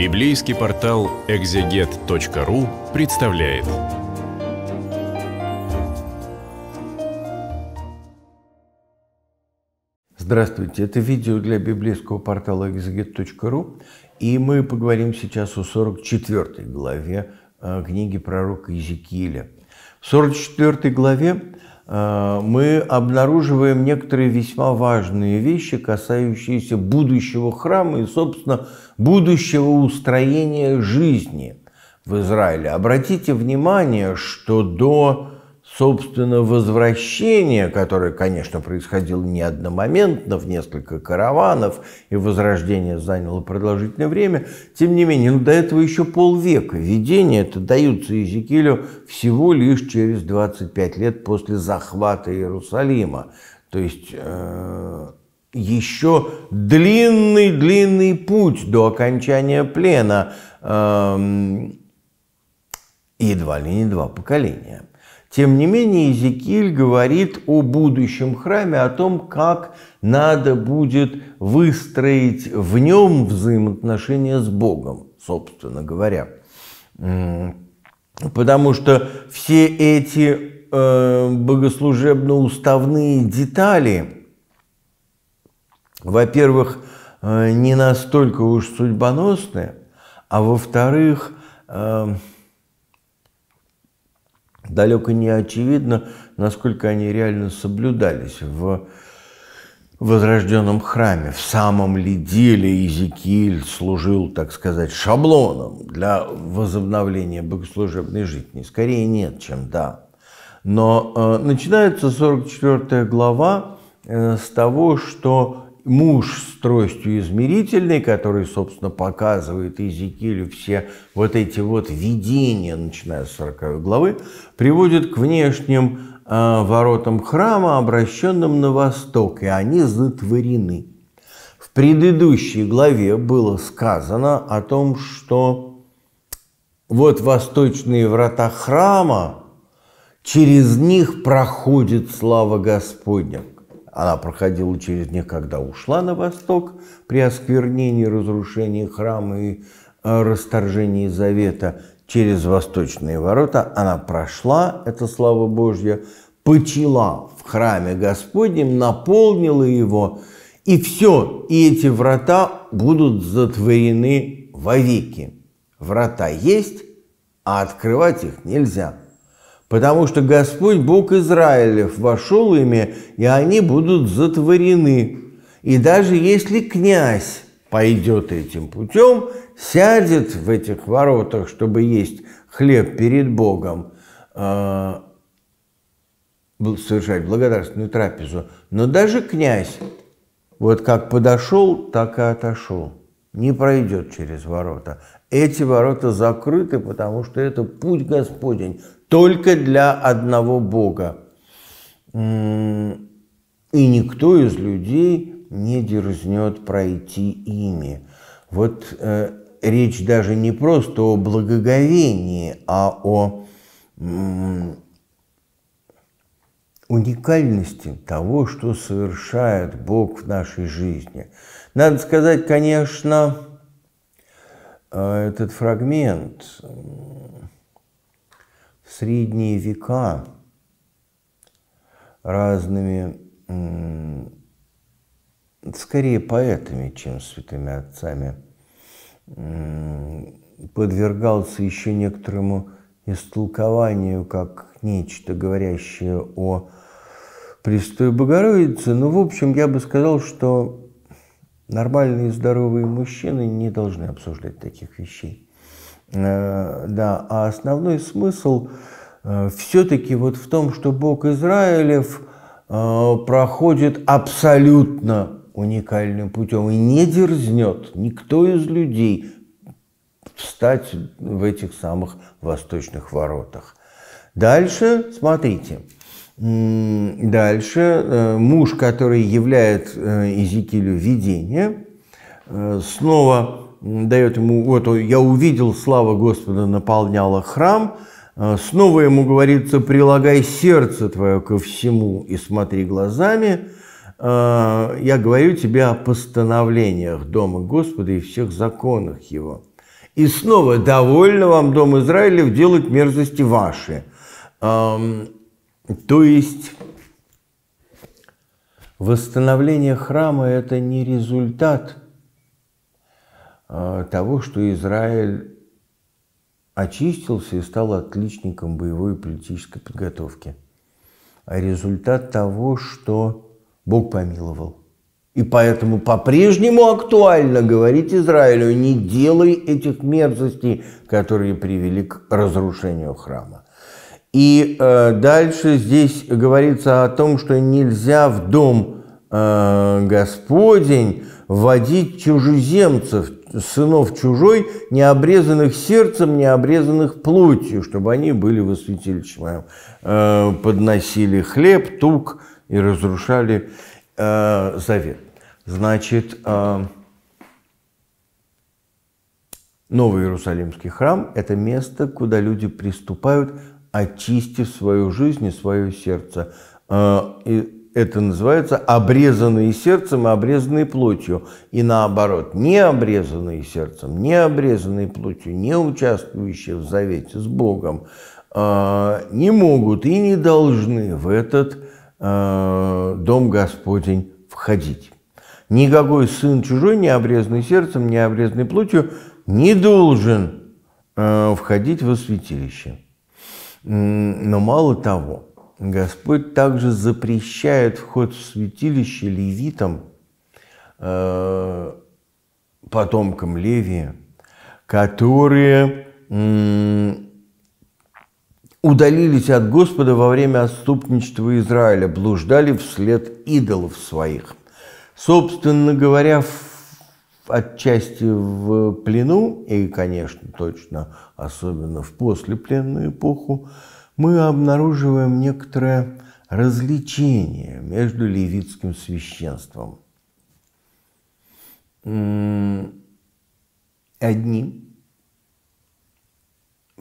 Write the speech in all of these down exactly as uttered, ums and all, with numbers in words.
Библейский портал экзегет точка ру представляет. Здравствуйте, это видео для библейского портала экзегет точка ру, и мы поговорим сейчас о сорок четвёртой главе книги пророка Иезекииля. В сорок четвёртой главе мы обнаруживаем некоторые весьма важные вещи, касающиеся будущего храма и, собственно, будущего устроения жизни в Израиле. Обратите внимание, что до, собственно, возвращения, которое, конечно, происходило не одномоментно, в несколько караванов, и возрождение заняло продолжительное время, тем не менее, ну, до этого еще полвека. Видения-то даются Иезекиилю всего лишь через двадцать пять лет после захвата Иерусалима. То есть э, еще длинный-длинный путь до окончания плена, э, едва ли не два поколения. Тем не менее, Иезекииль говорит о будущем храме, о том, как надо будет выстроить в нем взаимоотношения с Богом, собственно говоря. Потому что все эти э, богослужебно-уставные детали, во-первых, э, не настолько уж судьбоносны, а во-вторых, э, далеко не очевидно, насколько они реально соблюдались в возрожденном храме. В самом ли деле Иезекииль служил, так сказать, шаблоном для возобновления богослужебной жизни? Скорее нет, чем да. Но э, начинается сорок четвёртая глава э, с того, что муж с тростью измерительной, который, собственно, показывает Иезекиилю все вот эти вот видения, начиная с сороковой главы, приводит к внешним э, воротам храма, обращенным на восток, и они затворены. В предыдущей главе было сказано о том, что вот восточные врата храма, через них проходит слава Господня. Она проходила через них, когда ушла на восток при осквернении, разрушении храма и расторжении завета. Через восточные ворота она прошла, это слава Божья, почила в храме Господнем, наполнила его, и все, и эти врата будут затворены вовеки. Врата есть, а открывать их нельзя. Потому что Господь, Бог Израилев, вошел ими, и они будут затворены. И даже если князь пойдет этим путем, сядет в этих воротах, чтобы есть хлеб перед Богом, совершать благодарственную трапезу, но даже князь, вот как подошел, так и отошел, не пройдет через ворота. Эти ворота закрыты, потому что это путь Господень, только для одного Бога. И никто из людей не дерзнет пройти ими. Вот э, речь даже не просто о благоговении, а о э, уникальности того, что совершает Бог в нашей жизни. Надо сказать, конечно, э, этот фрагмент... В средние века разными, скорее поэтами, чем святыми отцами, подвергался еще некоторому истолкованию как нечто, говорящее о Пресвятой Богородице. Но, в общем, я бы сказал, что нормальные здоровые мужчины не должны обсуждать таких вещей. Да, а основной смысл все-таки вот в том, что Бог Израилев проходит абсолютно уникальным путем и не дерзнет никто из людей встать в этих самых восточных воротах. Дальше, смотрите, дальше муж, который являет Иезекиилю видение, снова... дает ему, вот я увидел, слава Господа наполняла храм, снова ему говорится, прилагай сердце твое ко всему и смотри глазами, я говорю тебе о постановлениях Дома Господа и всех законах его. И снова: довольно вам, дом Израилев, делать мерзости ваши. Эм, то есть восстановление храма – это не результат э, того, что Израиль очистился и стал отличником боевой и политической подготовки, а результат того, что Бог помиловал. И поэтому по-прежнему актуально говорить Израилю: не делай этих мерзостей, которые привели к разрушению храма. И э, дальше здесь говорится о том, что нельзя в дом э, Господень вводить чужеземцев, сынов чужой, не обрезанных сердцем, не обрезанных плотью, чтобы они были во святилище моем, э, подносили хлеб, тук и разрушали э, завет. Значит, э, Новый Иерусалимский храм – это место, куда люди приступают, очистив свою жизнь и свое сердце. Это называется обрезанные сердцем и обрезанные плотью. И наоборот, не обрезанные сердцем, не обрезанные плотью, не участвующие в завете с Богом, не могут и не должны в этот дом Господень входить. Никакой сын чужой, не обрезанный сердцем, не обрезанный плотью, не должен входить во святилище. Но мало того, Господь также запрещает вход в святилище левитам, потомкам Левия, которые удалились от Господа во время отступничества Израиля, блуждали вслед идолов своих. Собственно говоря, отчасти в плену, и, конечно, точно, особенно в послепленную эпоху, мы обнаруживаем некоторое различение между левитским священством. Одни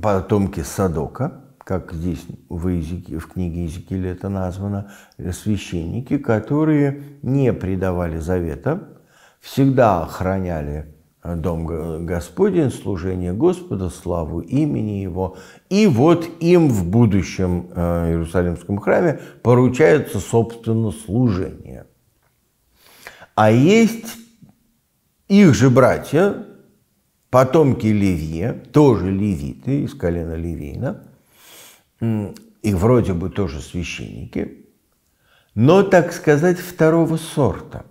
потомки Садока, как здесь в, Иезеки... в книге Иезекииля это названо, священники, которые не предавали завета, всегда охраняли дом Господень, служение Господа, славу имени Его. И вот им в будущем Иерусалимском храме поручается, собственно, служение. А есть их же братья, потомки Левия, тоже левиты, из колена Левина, и вроде бы тоже священники, но, так сказать, второго сорта.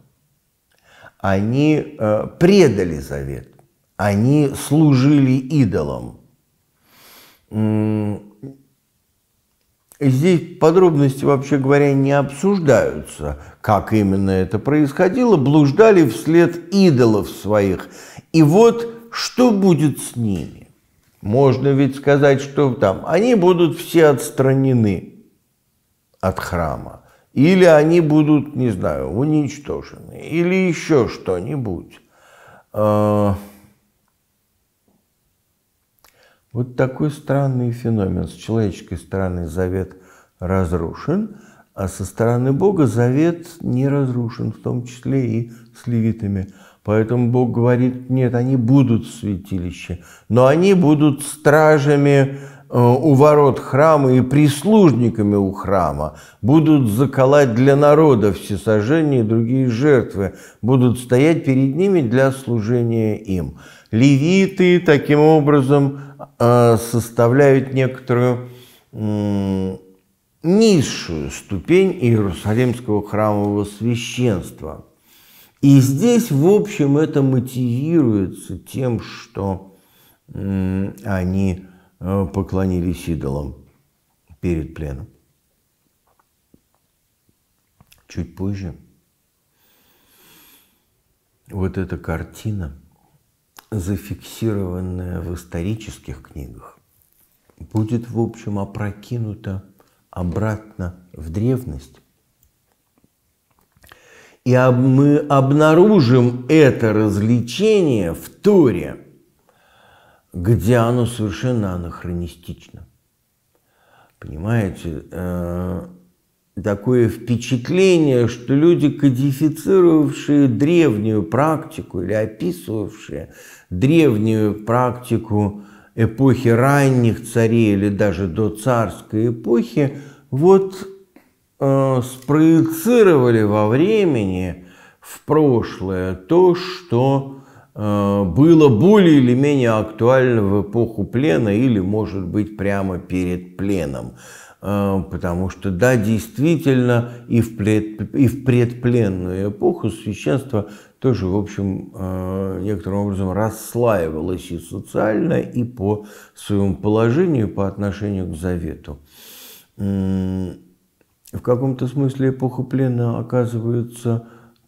Они э, предали завет, они служили идолам. Здесь подробности, вообще говоря, не обсуждаются, как именно это происходило. Блуждали вслед идолов своих. И вот что будет с ними? Можно ведь сказать, что там они будут все отстранены от храма. Или они будут, не знаю, уничтожены, или еще что-нибудь. Вот такой странный феномен. С человеческой стороны завет разрушен, а со стороны Бога завет не разрушен, в том числе и с левитами. Поэтому Бог говорит: нет, они будут в святилище, но они будут стражами у ворот храма и прислужниками у храма, будут заколоть для народа всесожжения и другие жертвы, будут стоять перед ними для служения им. Левиты таким образом составляют некоторую низшую ступень Иерусалимского храмового священства. И здесь, в общем, это мотивируется тем, что они поклонились идолам перед пленом. Чуть позже вот эта картина, зафиксированная в исторических книгах, будет, в общем, опрокинута обратно в древность. И мы обнаружим это различение в Торе, где оно совершенно анахронистично. Понимаете, такое впечатление, что люди, кодифицировавшие древнюю практику или описывавшие древнюю практику эпохи ранних царей или даже до царской эпохи, вот э, спроецировали во времени, в прошлое, то, что э, было более или менее актуально в эпоху плена или, может быть, прямо перед пленом. Потому что, да, действительно, и в, пред, и в предпленную эпоху священство тоже, в общем, некоторым образом расслаивалось и социально, и по своему положению, по отношению к завету. В каком-то смысле эпоха плена оказывается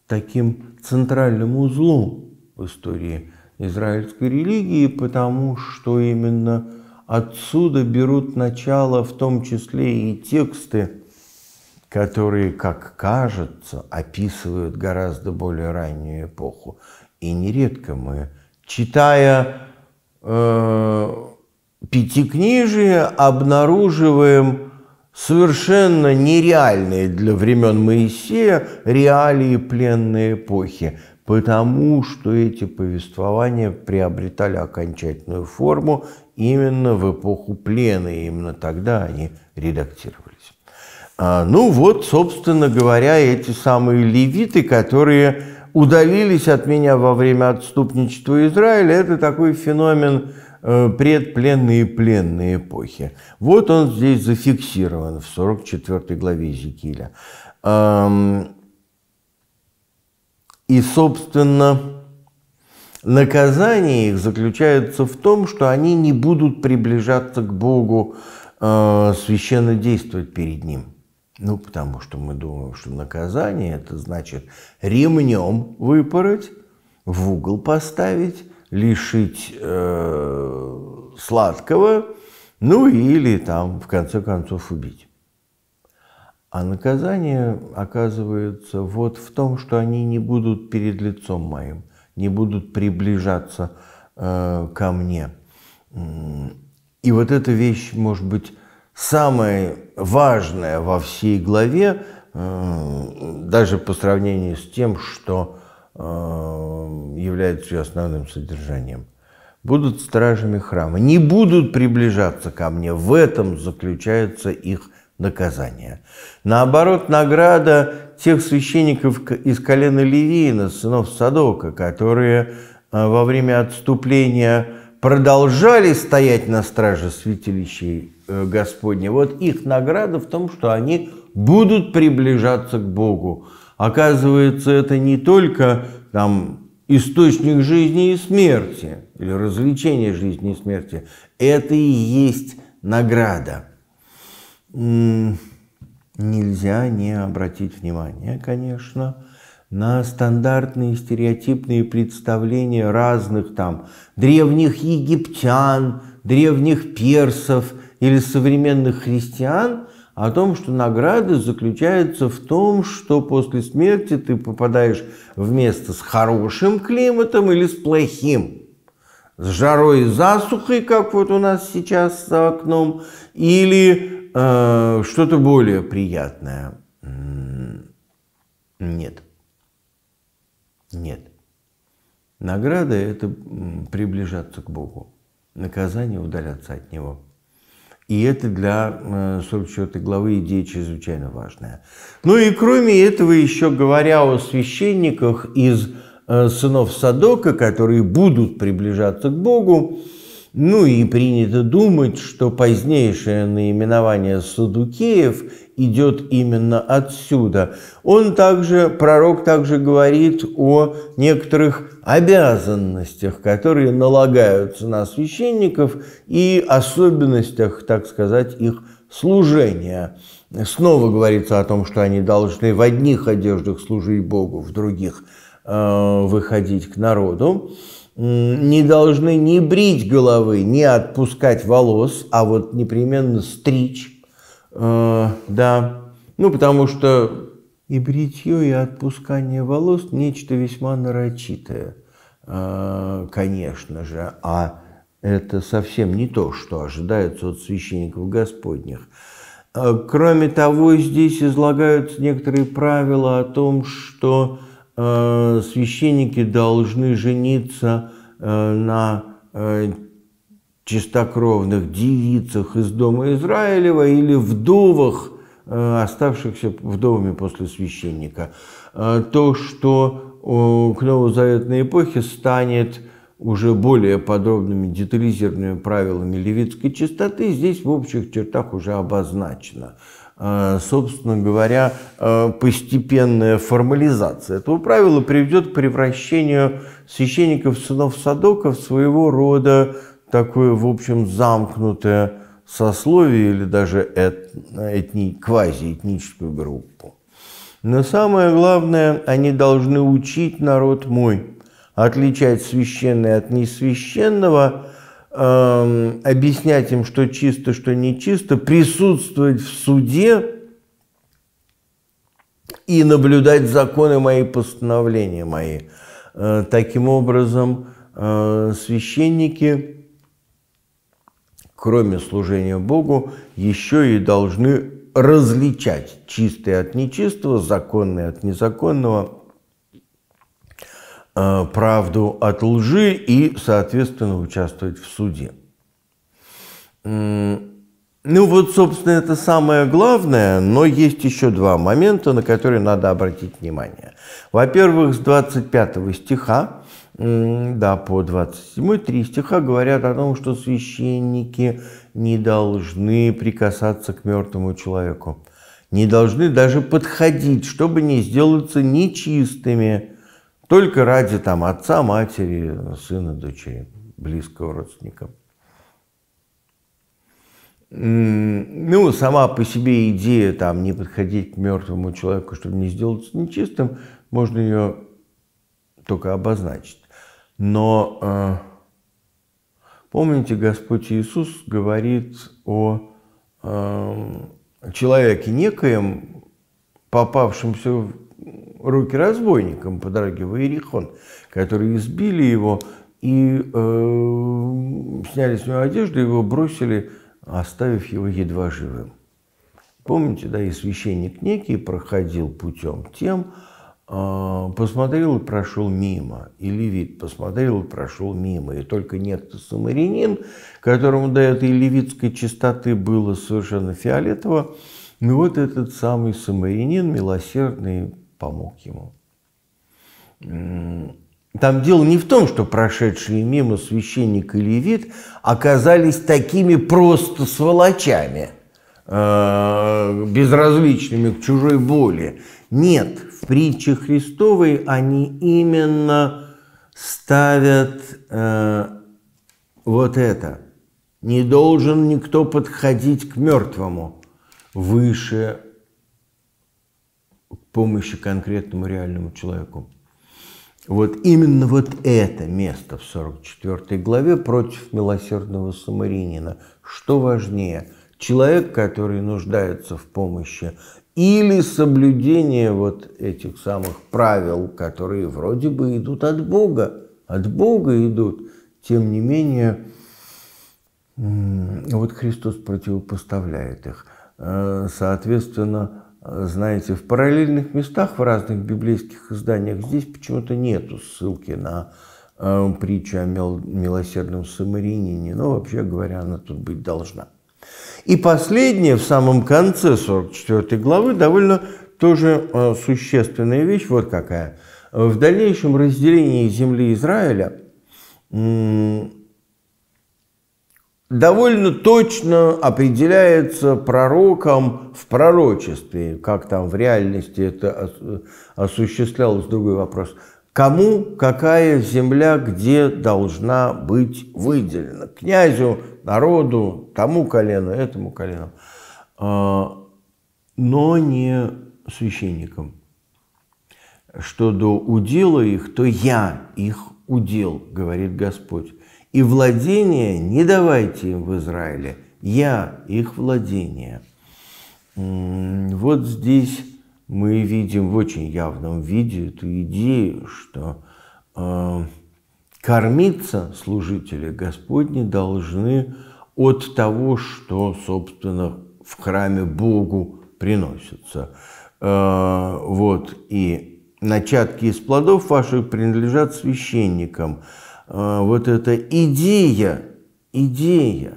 таким центральным узлом в истории израильской религии, потому что именно отсюда берут начало в том числе и тексты, которые, как кажется, описывают гораздо более раннюю эпоху. И нередко мы, читая э, Пятикнижие, обнаруживаем совершенно нереальные для времен Моисея реалии пленной эпохи, потому что эти повествования приобретали окончательную форму именно в эпоху плена, и именно тогда они редактировались. А, ну вот, собственно говоря, эти самые левиты, которые удалились от меня во время отступничества Израиля, это такой феномен э, предпленной и пленной эпохи. Вот он здесь зафиксирован в сорок четвёртой главе Иезекииля. Эм, и, собственно... Наказание их заключается в том, что они не будут приближаться к Богу, э, священно действовать перед Ним. Ну, потому что мы думаем, что наказание – это значит ремнем выпороть, в угол поставить, лишить э, сладкого, ну или там, в конце концов, убить. А наказание оказывается вот в том, что они не будут перед лицом моим, не будут приближаться э, ко мне. И вот эта вещь, может быть, самая важная во всей главе, э, даже по сравнению с тем, что э, является ее основным содержанием. Будут стражами храма, не будут приближаться ко мне. В этом заключается их наказание. Наоборот, награда тех священников из колена Левиина, сынов Садока, которые во время отступления продолжали стоять на страже святилищей Господня. Вот их награда в том, что они будут приближаться к Богу. Оказывается, это не только там источник жизни и смерти, или развлечение жизни и смерти, это и есть награда. Нельзя не обратить внимание, конечно, на стандартные стереотипные представления разных там древних египтян, древних персов или современных христиан о том, что награда заключается в том, что после смерти ты попадаешь в место с хорошим климатом или с плохим, с жарой и засухой, как вот у нас сейчас за окном, или что-то более приятное. Нет. Нет. Награда – это приближаться к Богу. Наказание – удаляться от Него. И это для сорок четвёртой главы идея чрезвычайно важная. Ну и кроме этого, еще говоря о священниках из сынов Садока, которые будут приближаться к Богу, ну и принято думать, что позднейшее наименование саддукеев идет именно отсюда. Он также, пророк также говорит о некоторых обязанностях, которые налагаются на священников, и особенностях, так сказать, их служения. Снова говорится о том, что они должны в одних одеждах служить Богу, в других э, выходить к народу. Не должны ни брить головы, ни отпускать волос, а вот непременно стричь, э, да, ну потому что и бритье, и отпускание волос – нечто весьма нарочитое, э, конечно же, а это совсем не то, что ожидается от священников Господних. Кроме того, здесь излагаются некоторые правила о том, что э, священники должны жениться э, на э, чистокровных девицах из дома Израилева или вдовах, э, оставшихся вдовами после священника. Э, то, что э, к новозаветной эпохе станет уже более подробными детализированными правилами левитской чистоты, здесь в общих чертах уже обозначено. Собственно говоря, постепенная формализация этого правила приведет к превращению священников сынов Садока в своего рода такое, в общем, замкнутое сословие или даже этни, квазиэтническую группу. Но самое главное, они должны учить народ мой отличать священное от несвященного, э, объяснять им, что чисто, что нечисто, присутствовать в суде и наблюдать законы мои, постановления мои. Э, таким образом, э, священники, кроме служения Богу, еще и должны различать чистое от нечистого, законное от незаконного, правду от лжи и, соответственно, участвовать в суде. Ну вот, собственно, это самое главное, но есть еще два момента, на которые надо обратить внимание. Во-первых, с двадцать пятого стиха, да, по двадцать седьмой, три стиха говорят о том, что священники не должны прикасаться к мертвому человеку, не должны даже подходить, чтобы не сделаться нечистыми, только ради там отца, матери, сына, дочери, близкого родственника. Ну, сама по себе идея там не подходить к мертвому человеку, чтобы не сделаться нечистым, можно ее только обозначить. Но э, помните, Господь Иисус говорит о э, человеке некоем, попавшемся в руки разбойникам по дороге в Иерихон, которые избили его и э, сняли с него одежду, его бросили, оставив его едва живым. Помните, да, и священник некий проходил путем тем, э, посмотрел и прошел мимо, и левит посмотрел и прошел мимо, и только некто самарянин, которому до этой левитской чистоты было совершенно фиолетово, ну вот этот самый самарянин, милосердный, помог ему. Там дело не в том, что прошедшие мимо священник и левит оказались такими просто сволочами, безразличными к чужой боли. Нет, в притче Христовой они именно ставят вот это. Не должен никто подходить к мертвому выше помощи конкретному реальному человеку. Вот именно вот это место в сорок четвёртой главе против милосердного самарянина. Что важнее, человек, который нуждается в помощи, или соблюдение вот этих самых правил, которые вроде бы идут от Бога, от Бога идут, тем не менее, вот Христос противопоставляет их. Соответственно, знаете, в параллельных местах, в разных библейских изданиях, здесь почему-то нету ссылки на э, притчу о милосердном самарянине, но, вообще говоря, она тут быть должна. И последнее, в самом конце сорок четвёртой главы, довольно тоже э, существенная вещь, вот какая. В дальнейшем разделении земли Израиля э, довольно точно определяется пророком в пророчестве, как там в реальности это осуществлялось, другой вопрос. Кому какая земля где должна быть выделена? Князю, народу, тому колену, этому колену, но не священникам. Что до удела их, то я их удел, говорит Господь. И владение не давайте им в Израиле, я их владение. Вот здесь мы видим в очень явном виде эту идею, что э, кормиться служители Господни должны от того, что, собственно, в храме Богу приносятся. Вот, и начатки из плодов ваших принадлежат священникам. Вот эта идея, идея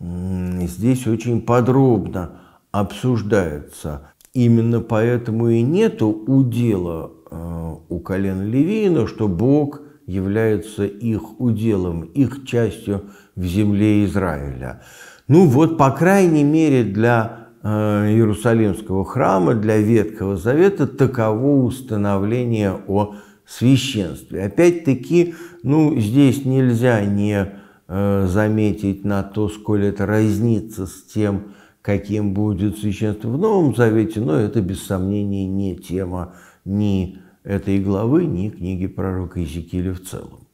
здесь очень подробно обсуждается. Именно поэтому и нету удела у колена Левина, что Бог является их уделом, их частью в земле Израиля. Ну вот, по крайней мере, для Иерусалимского храма, для Ветхого Завета таково установление о священстве. Опять-таки, ну, здесь нельзя не заметить на то, сколь это разнится с тем, каким будет священство в Новом Завете, но это, без сомнения, не тема ни этой главы, ни книги пророка Иезекииля в целом.